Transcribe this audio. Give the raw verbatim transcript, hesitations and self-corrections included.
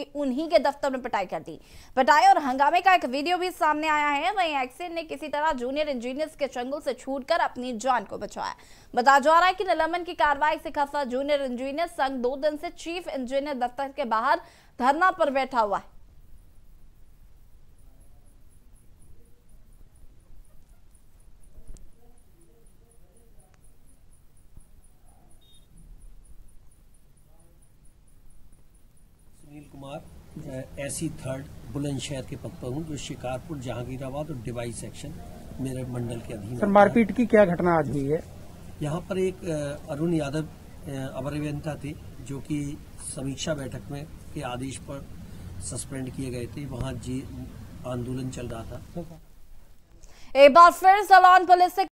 उन्हीं के दफ्तर में पिटाई कर दी। पिटाई और हंगामे का एक वीडियो भी सामने आया है। वहीं एक्सिन ने किसी तरह जूनियर इंजीनियर्स के चंगुल से छूटकर अपनी जान को बचाया। बताया जा रहा है कि निलंबन की कार्रवाई से खफा जूनियर इंजीनियर संघ दो दिन से चीफ इंजीनियर दफ्तर के बाहर धरना पर बैठा हुआ है। कुमार ऐसी थर्ड बुलंदशहर के पद पर हूँ, जो शिकारपुर, जहांगीराबाद और डिवाई सेक्शन मेरे मंडल के अधीन। सर, मारपीट की क्या घटना आज हुई है? यहाँ पर एक अरुण यादव अभियंता थे, जो कि समीक्षा बैठक में के आदेश पर सस्पेंड किए गए थे। वहाँ जी आंदोलन चल रहा था। एक बार फिर सलोन पुलिस